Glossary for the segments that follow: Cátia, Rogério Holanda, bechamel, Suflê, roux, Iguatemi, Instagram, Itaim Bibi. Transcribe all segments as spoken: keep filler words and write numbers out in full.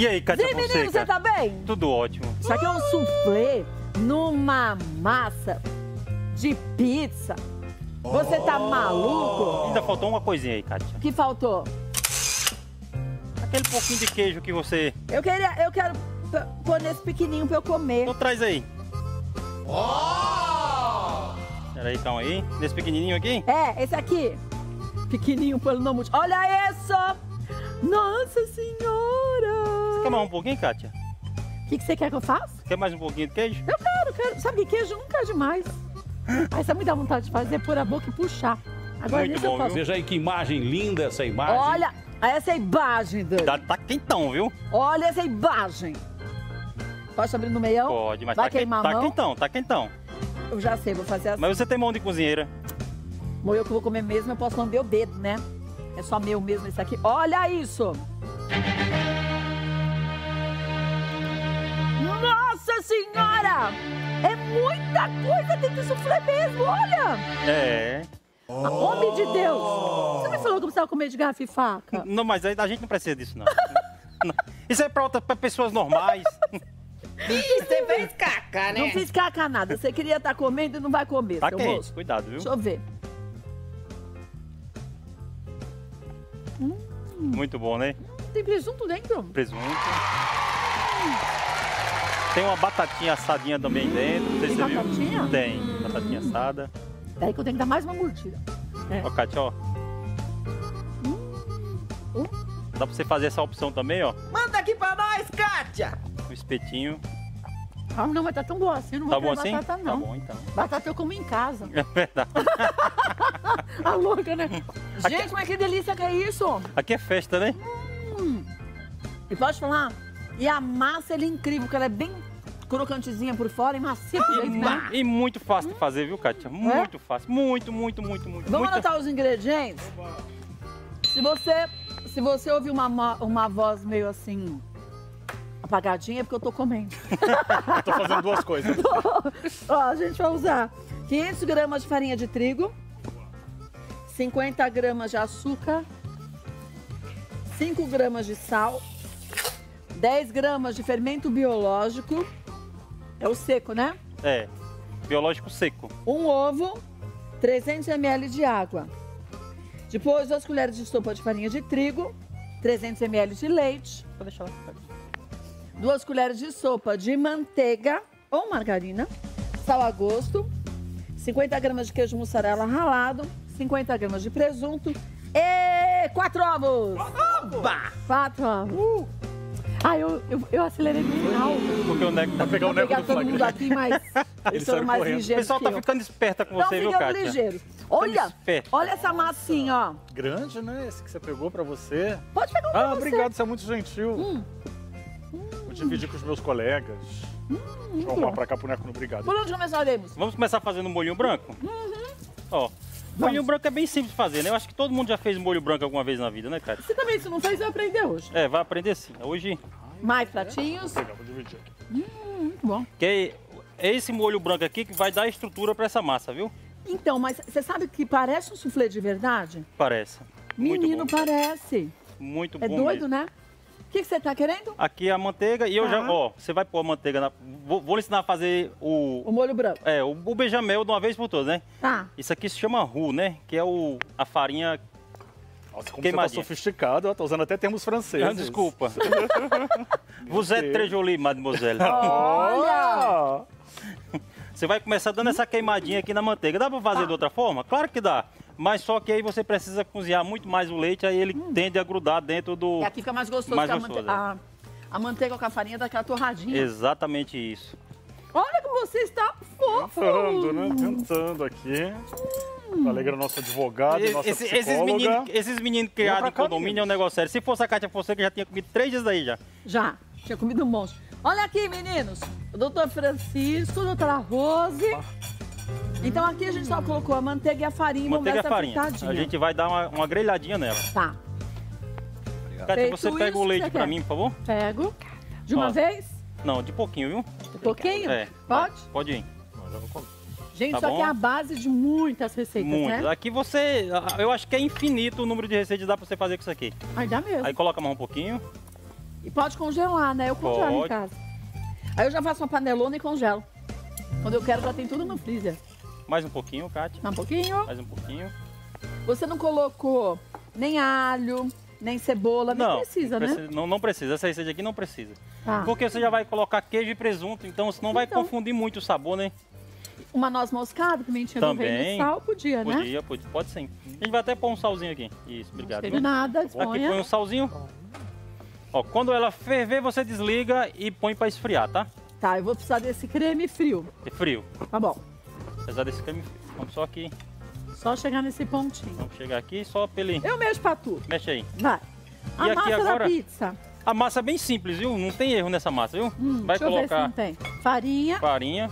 E aí, Cátia, você? Menino, você tá bem? Tudo ótimo. Isso aqui é um suflê numa massa de pizza. Oh. Você tá maluco? Ainda faltou uma coisinha aí, Cátia. O que faltou? Aquele pouquinho de queijo que você... Eu, queria, eu quero pôr nesse pequenininho pra eu comer. Então traz aí. Oh! Peraí, calma aí. Nesse pequenininho aqui? É, esse aqui. Pequenininho, pelo nome... Olha isso! Nossa Senhora! Você quer mais um pouquinho, Cátia? O que, que você quer que eu faça? Quer mais um pouquinho de queijo? Eu quero, quero. Sabe que queijo nunca é demais. Aí você me dá vontade de fazer por a boca e puxar. Agora muito bom, viu? Veja aí que imagem linda essa imagem. Olha essa imagem, Dani. Tá, tá quentão, viu? Olha essa imagem. Posso abrir no meião? Pode, mas vai tá queimar que, a mão? Tá quentão, tá quentão. Eu já sei, vou fazer assim. Mas você tem mão de cozinheira. Bom, eu que vou comer mesmo, eu posso lamber o dedo, né? É só meu mesmo esse aqui. Olha isso! Nossa Senhora! É muita coisa dentro do suflê mesmo, olha! É. Oh. Homem de Deus! Você me falou que eu precisava comer de garfo e faca? Não, mas a gente não precisa disso, não. Não. Isso é pra, outra, pra pessoas normais. Ih, você fez caca, né? Não fiz caca nada. Você queria estar tá comendo e não vai comer, tá seu quente, moço. Cuidado, viu? Deixa eu ver. Hum. Muito bom, né? Tem presunto dentro? Presunto. Hum. Tem uma batatinha assadinha também hum. dentro. Não sei. Tem se batatinha? Viu? Tem, hum. batatinha assada. Peraí que eu tenho que dar mais uma mordida. É. Ó, Cátia, ó. Hum. Hum. Dá pra você fazer essa opção também, ó. Manda aqui pra nós, Cátia! Um espetinho. Ah, não, mas tá tão bom assim, eu não vou tá bom assim? batata, não. Tá bom, então. Batata eu como em casa. É verdade. A louca, né? Aqui... Gente, mas que delícia que é isso! Aqui é festa, né? Hum. E posso falar? E a massa, ela é incrível, porque ela é bem crocantezinha por fora e macia por dentro, né? E muito fácil hum. de fazer, viu, Cátia? Muito é? fácil. Muito, muito, muito, muito. Vamos muito... anotar os ingredientes? Oba. Se você, se você ouvir uma, uma voz meio assim... apagadinha é porque eu tô comendo. Eu tô fazendo duas coisas. Ó, a gente vai usar quinhentas gramas de farinha de trigo, cinquenta gramas de açúcar, cinco gramas de sal, dez gramas de fermento biológico. É o seco, né? É, biológico seco. Um ovo, trezentos mililitros de água. Depois, duas colheres de sopa de farinha de trigo, trezentos mililitros de leite. Vou deixar lá. Duas colheres de sopa de manteiga ou margarina, sal a gosto, cinquenta gramas de queijo mussarela ralado, cinquenta gramas de presunto e quatro ovos! Oba! Quatro ovos! Uh. Ah, eu, eu, eu acelerei no final. Porque o Neco tá pegando o Neco do todo mundo aqui, mas eles são mais ligeiros. O pessoal tá ficando esperta com você, viu, Cátia? Ligeiro. Olha, olha essa massinha, ó. Grande, né? Esse que você pegou pra você. Pode pegar um pra você. Ah, obrigado, você é muito gentil. Hum. Vou dividir com os meus colegas. Hum, Deixa eu arrumar pra cá pro Neco no brigado. Por onde começaremos? Vamos começar fazendo um molhinho branco? Uhum. Ó, molhinho branco é bem simples de fazer, né? Eu acho que todo mundo já fez molho branco alguma vez na vida, né, Cátia? Você também, se não fez, vai aprender hoje. É, vai aprender sim. Hoje... Mais pratinhos. Vou pegar, vou dividir aqui. Hum, muito bom. Que é esse molho branco aqui que vai dar estrutura pra essa massa, viu? Então, mas você sabe que parece um suflê de verdade? Parece. Menino, muito bom. Parece. Muito bom. É doido, mesmo. né? O que você tá querendo? Aqui a manteiga e eu tá. já, ó, você vai pôr a manteiga na... Vou, vou ensinar a fazer o... O molho branco. É, o, o bechamel de uma vez por todas, né? Tá. Isso aqui se chama roux, né? Que é o, a farinha Nossa, como queimadinha. Você tá sofisticado, ó, tá usando até termos franceses. Ah, desculpa. Vous êtes très jolie, mademoiselle. Olha! Você vai começar dando essa queimadinha aqui na manteiga. Dá pra fazer tá. de outra forma? Claro que dá. Mas só que aí você precisa cozinhar muito mais o leite, aí ele hum. tende a grudar dentro do... E aqui fica mais gostoso, mais que a, gostoso mante... é. a, a manteiga com a farinha daquela torradinha. Exatamente isso. Olha como você está fofo! Tentando, né? Tentando aqui. Hum. Alegra nosso advogado, e, nossa esse, psicóloga. Esses meninos esses menino criados em condomínio é um negócio sério. Se fosse a Cátia fosse, que já tinha comido três dias daí já. Já, tinha comido um monte. Olha aqui, meninos. O doutor Francisco, a doutora Rose... Ah. Então aqui a gente só colocou a manteiga e a farinha. Manteiga e a farinha. A gente vai dar uma, uma grelhadinha nela. Tá. Cátia, você pega o leite pra mim, por favor? Pego. De uma Ó. vez? Não, de pouquinho, viu? De pouquinho? É. Pode? Pode ir. Não, já vou comer. Gente, tá só bom? que é a base de muitas receitas, muitas. né? Aqui você... Eu acho que é infinito o número de receitas que dá pra você fazer com isso aqui. Aí dá mesmo. Aí coloca mais um pouquinho. E pode congelar, né? Eu congelo pode. Em casa. Aí eu já faço uma panelona e congelo. Quando eu quero, já tem tudo no freezer. Mais um pouquinho, Cátia. Mais um pouquinho. Mais um pouquinho. Você não colocou nem alho, nem cebola, não, nem precisa, não precisa, né? Não, não precisa. Essa receita aqui não precisa. Tá. Porque você já vai colocar queijo e presunto, então senão vai então. confundir muito o sabor, né? Uma noz moscada, pimentinha do reino e sal, podia, né? Podia, pode, pode sim. A gente vai até pôr um salzinho aqui. Isso, obrigado. Não teve nada, aqui põe um salzinho. Ó, quando ela ferver, você desliga e põe pra esfriar, tá? Tá, eu vou precisar desse creme frio. É frio. Tá bom. Vou precisar desse creme frio. Vamos só aqui. Só chegar nesse pontinho. Vamos chegar aqui, só pelo... Eu mexo pra tu. Mexe aí. Vai. E a aqui massa agora... da pizza. A massa é bem simples, viu? Não tem erro nessa massa, viu? Hum, vai deixa colocar... eu ver se não tem. Farinha. Farinha.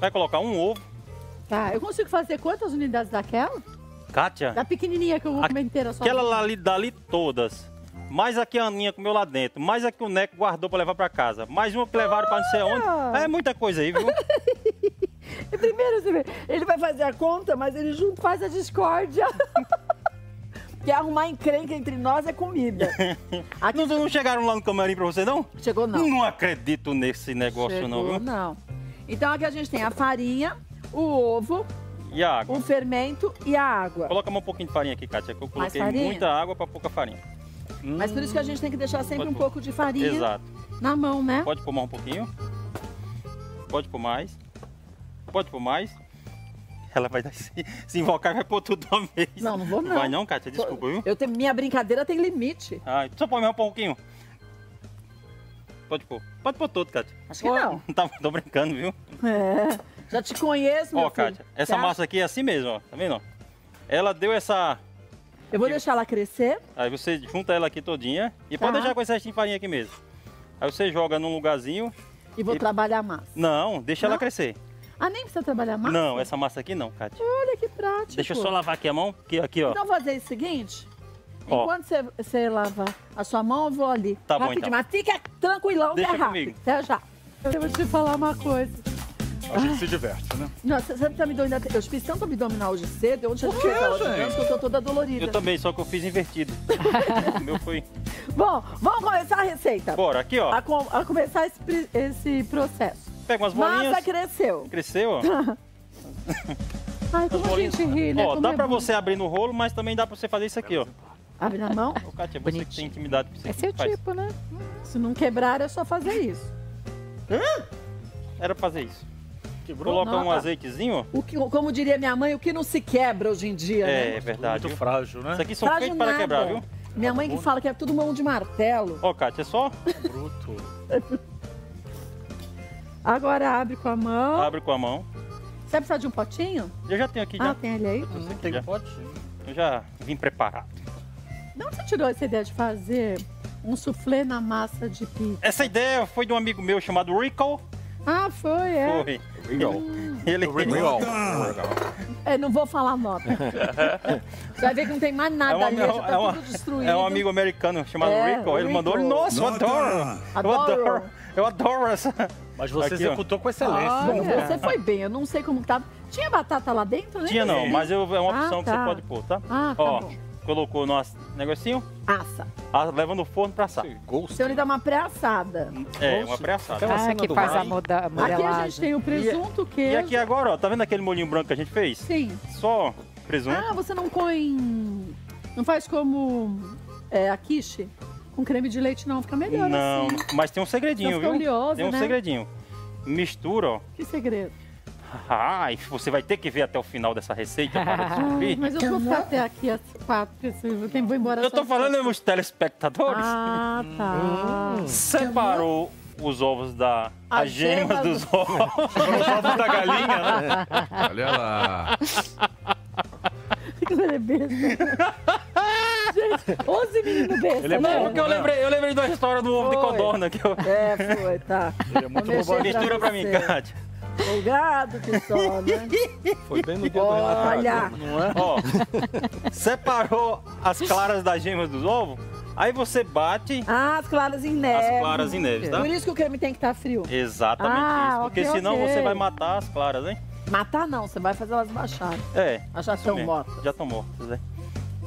Vai colocar um ovo. Tá, eu consigo fazer quantas unidades daquela? Cátia? Da pequenininha que eu vou comer inteira só. Aquela lá ali, dali todas. Mais aqui a Aninha comeu lá dentro. Mais aqui o Neco guardou pra levar pra casa. Mais uma que levaram pra não sei onde. É muita coisa aí, viu? Primeiro, ele vai fazer a conta, mas ele junto faz a discórdia. Porque arrumar encrenca entre nós é comida. Aqui... Não, não chegaram lá no camarim pra você, não? Chegou, não. Não acredito nesse negócio, Chegou, não, viu? não. Então aqui a gente tem a farinha, o ovo... E a água. O fermento e a água. Coloca um pouquinho de farinha aqui, Cátia, que eu coloquei muita água para pouca farinha. Mas hum, por isso que a gente tem que deixar sempre um pôr. pouco de farinha Exato. na mão, né? Pode pôr mais um pouquinho. Pode pôr mais. Pode pôr mais. Ela vai se, se invocar, vai pôr tudo de uma vez. Não, não vou não. Não vai não, Cátia, desculpa, viu? Eu tenho, minha brincadeira tem limite. Ah, só põe mais um pouquinho. Pode pôr. Pode pôr todo, Cátia. Acho que Pô, não. Tá, tô brincando, viu? É... Já te conheço, meu Ó, filho. Cátia, essa Cátia. massa aqui é assim mesmo, ó. Tá vendo? Ó? Ela deu essa... Eu vou aqui... deixar ela crescer. Aí você junta ela aqui todinha. E tá. pode deixar com essa restinho de farinha aqui mesmo. Aí você joga num lugarzinho. E vou e... trabalhar a massa. Não, deixa não? ela crescer. Ah, nem precisa trabalhar a massa? Não, essa massa aqui não, Cátia. Olha que prático. Deixa eu só lavar aqui a mão. Aqui, aqui ó. Então vou fazer o seguinte. Ó. Enquanto você, você lava a sua mão, eu vou ali. Tá rápido, bom, então. Mas fica tranquilão, deixa que é rápido. Comigo. Até já. Eu vou te falar uma coisa. A gente Ai. se diverte, né? Não, você tá me doendo. Eu fiz tanto abdominal hoje cedo, eu já tinha que eu tô toda dolorida. Eu também, só que eu fiz invertido. O meu foi. Bom, vamos começar a receita. Bora, aqui, ó. A, com, a começar esse, esse processo. Pega umas bolinhas. Massa cresceu. Cresceu, ó. Ai, como a gente ri, né? Ó, dá pra você abrir no rolo, mas também dá pra você fazer isso aqui, ó. Abre na mão? Ô, Cátia, você que tem intimidade com você. É seu tipo, né? Se não quebrar, é só fazer isso. Hã? Era pra fazer isso. Quebrou? Coloca Nossa. um azeitezinho. O que, como diria minha mãe, o que não se quebra hoje em dia, é, né? É verdade. Muito frágil, né? Isso aqui são feitos para quebrar, viu? Minha mãe que fala que é tudo mão de martelo. Ó, Cátia, é só... É bruto. Agora abre com a mão. Abre com a mão. Você vai precisar de um potinho? Eu já tenho aqui. Ah, já. tem ele aí? Hum, tem um potinho. Eu já vim preparado. De onde você tirou essa ideia de fazer um suflê na massa de pizza? Essa ideia foi de um amigo meu chamado Rico. Ah, foi, é. Foi. Legal. Ele legal. É, não vou falar nota. Você vai ver que não tem mais nada é ali, já tá é tudo uma, destruído. É um amigo americano chamado é, Rico, ele Rico. mandou, nossa, eu adoro. adoro. Eu adoro. Eu adoro essa. Mas você Aqui, executou ó. com excelência. Olha, né? Você foi bem, eu não sei como que tava. Tinha batata lá dentro, né? Tinha não, mas eu, é uma opção ah, tá. que você pode pôr, tá? Ah, tá ó, bom. Colocou no negocinho. Assa. Ah, leva no forno pra assar. Então ele dá uma pré-assada. É, uma pré-assada. Ah, que faz a moda, modelagem. Aqui a gente tem o presunto, o queijo. E aqui agora, ó, tá vendo aquele molhinho branco que a gente fez? Sim. Só presunto. Ah, você não põe... Não faz como é, a quiche? Com creme de leite não, fica melhor não, assim. Não, mas tem um segredinho, viu? Oleoso, tem um né? segredinho. Mistura, ó. Que segredo? Ai, você vai ter que ver até o final dessa receita para descobrir. Mas eu vou ficar até aqui as quatro pessoas, eu vou embora. Eu tô falando aos telespectadores. Ah, tá. Hum. Separou os ovos da... As gemas dos ovos. Os ovos da galinha, né? Olha lá. Que beleza. onze meninos besta. Ele é não, porque eu lembrei, eu lembrei da história do ovo foi. de codorna. Que eu... É, foi, tá. Ele é muito bom. Mistura pra mim, Cátia. Obrigado, pessoal, né? Foi bem no dia do Renato. Olha! Não é? Ó, separou as claras das gemas dos ovos, aí você bate... Ah, as claras em neve. As claras em neve, tá? Por isso que o creme tem que estar frio. Exatamente ah, isso, porque okay, senão okay. você vai matar as claras, hein? Matar não, você vai fazer elas baixarem. É. Elas já estão mortas. Já estão mortas, é.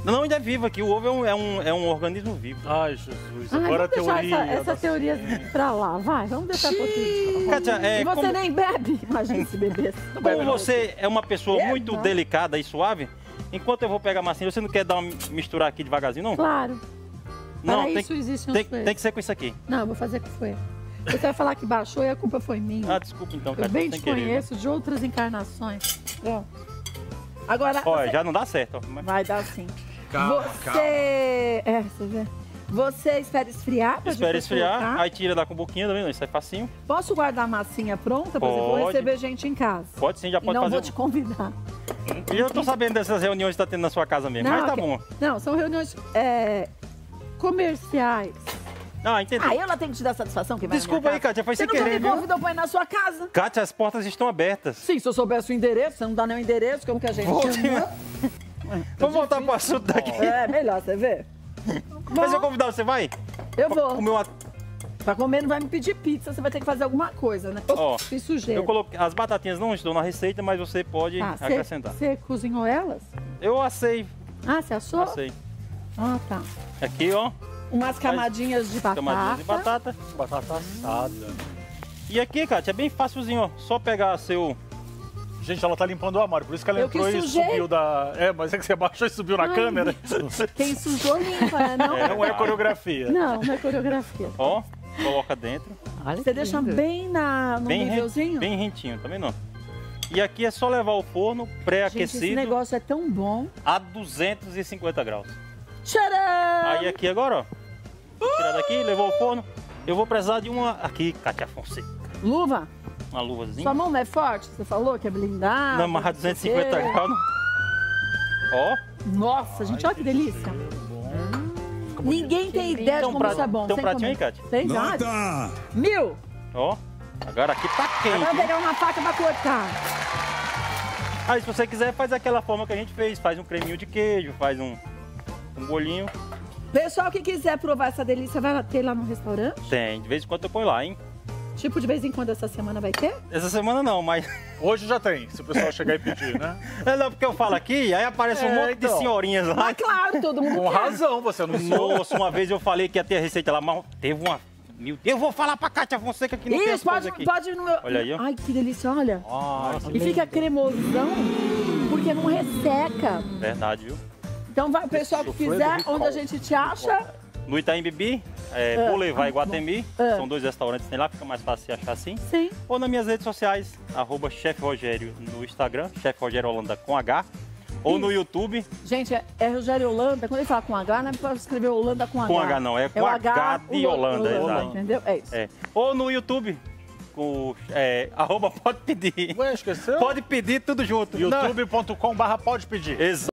Não, ainda é vivo aqui. O ovo é um, é um, é um organismo vivo. Ai, Jesus. Ai, agora a teoria... Essa, essa teoria pra lá, vai. Vamos deixar um pouquinho. Cátia, é, você como... nem bebe. Imagina se bebesse. Como bebe, você não. é uma pessoa é, muito não. delicada e suave, enquanto eu vou pegar a massinha, você não quer dar uma, misturar aqui devagarzinho, não? Claro. Não, para tem, isso existe um tem, tem que ser com isso aqui. Não, eu vou fazer com foi. Você vai falar que baixou e a culpa foi minha. Ah, desculpa então, Cátia. Eu bem te conheço querer, de outras encarnações. Pronto. Agora... Olha, você... já não dá certo. Mas... Vai dar sim. Calma, você... calma. É, você vê. Você espera esfriar? Espera esfriar, colocar. Aí tira da cumbuquinha também, não, isso é facinho. Posso guardar a massinha pronta? Por exemplo, vou receber gente em casa. Pode sim, já pode e não fazer. Não vou um... te convidar. E eu tô sabendo dessas reuniões que tá tendo na sua casa mesmo, não, mas tá okay. bom. Não, são reuniões é, comerciais. Ah, entendi. Ah, eu lá tenho que te dar satisfação que vai Desculpa aí, Cátia, foi sem querer. Você nunca me convidou pra ir na sua casa. Cátia, as portas estão abertas. Sim, se eu soubesse o endereço, você não dá nem o endereço, como que a gente chama? Vamos voltar pro assunto daqui. É, melhor, você vê. Mas se eu convidar, você vai? Eu vou. Pra comer, uma... pra comer não vai me pedir pizza, você vai ter que fazer alguma coisa, né? Ó, oh, sujeira. Eu coloquei... As batatinhas não estão na receita, mas você pode ah, acrescentar. Você cozinhou elas? Eu assei. Ah, você assou? Assei. Ah, tá. Aqui, ó. Umas camadinhas de batata. Camadinhas de batata. Batata assada. E aqui, Cátia, é bem facilzinho, ó. Só pegar seu... Gente, ela tá limpando o armário, por isso que ela eu entrou que e subiu da... É, mas é que você abaixou e subiu na Ai, câmera. Quem sujou limpa, né? Não é, não é coreografia. Não, não é coreografia. Ó, coloca dentro. Olha você deixa lindo. Bem na, no bem nívelzinho? Bem rentinho, também não. E aqui é só levar ao forno pré-aquecido. Gente, esse negócio é tão bom. A duzentos e cinquenta graus. Tcharam! Aí aqui agora, ó. Tirar daqui, levou ao forno. Eu vou precisar de uma... Aqui, Cátia Fonseca. Luva? Uma luvazinha. Sua mão não é forte? Você falou que é blindada. Não, mas a duzentos e cinquenta graus. Ó. Nossa, ai, gente, olha que delícia. Hum. Ninguém tem ideia de como isso é bom. Tem um pratinho aí, Cátia? Tem, Cátia. Mil. Ó, agora aqui tá quente. Agora pegar uma faca pra cortar. Aí, se você quiser, faz aquela forma que a gente fez. Faz um creminho de queijo, faz um, um bolinho. Pessoal que quiser provar essa delícia, vai ter lá no restaurante? Tem, de vez em quando eu ponho lá, hein? Tipo, de vez em quando essa semana vai ter? Essa semana não, mas... Hoje já tem, se o pessoal chegar e pedir, né? É, não, porque eu falo aqui, aí aparece é, um monte então. de senhorinhas lá. Mas claro, todo mundo Com quer. razão, você não soube. Nossa, uma vez eu falei que ia ter a receita lá, mas teve uma... Eu vou falar pra Cátia Fonseca que não Isso, tem pode, aqui. pode ir no meu... Olha aí, ó. Ai, que delícia, olha. Ai, e lindo. Fica cremosão, porque não resseca. Verdade, viu? Então vai, o pessoal que quiser, onde a gente te acha... No Itaim Bibi, é, é, Boulevard Iguatemi, é. são dois restaurantes, tem lá, fica mais fácil achar assim. Sim. Ou nas minhas redes sociais, arroba Chef Rogério no Instagram, Chef Rogério Holanda com H, ou Isso. no YouTube. Gente, é, é Rogério Holanda, quando ele fala com H, não é para escrever Holanda com H. Com H não, é com é H, H de Holanda, Holanda, Holanda, entendeu? É isso. É. Ou no YouTube. Com, é, arroba pode pedir. Ué, esqueceu? Pode pedir tudo junto. youtube ponto com barra pode pedir. Exato.